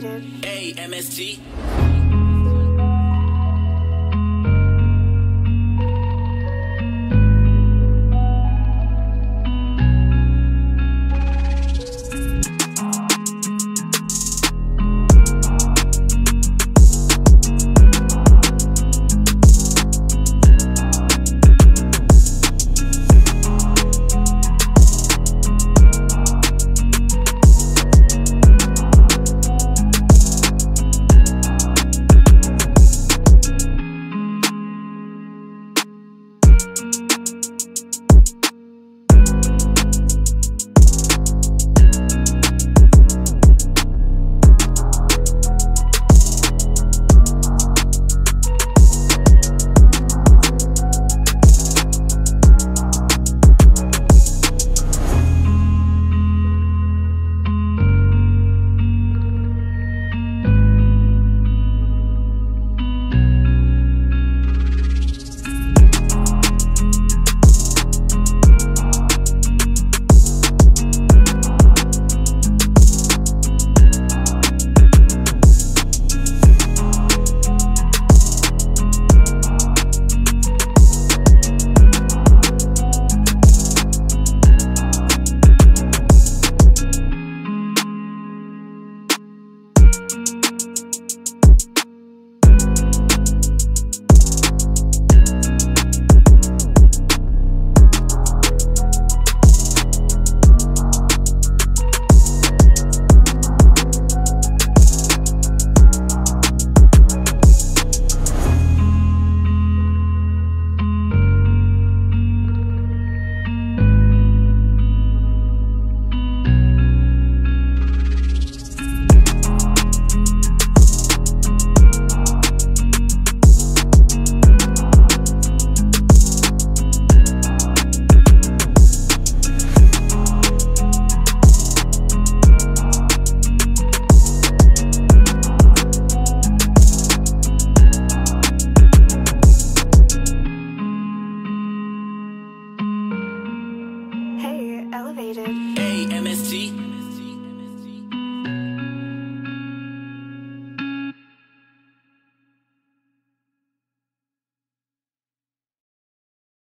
faded. Hey, MST. Hey, MST.